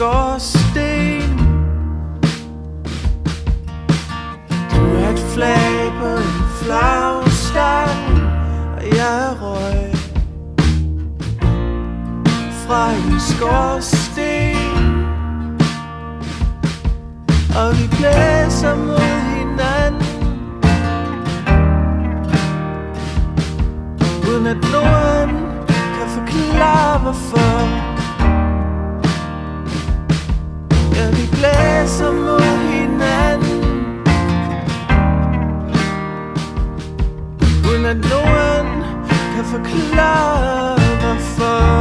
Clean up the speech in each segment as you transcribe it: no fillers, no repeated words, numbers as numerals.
og sten. Du er et flag på en flagstang, og jeg røg fra en skorsten. Og vi blæser mod hinanden, uden at nogen kan forklare hvorfor. Vi blæser mod hinanden, uden at nogen kan forklare hvorfor.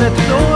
Let no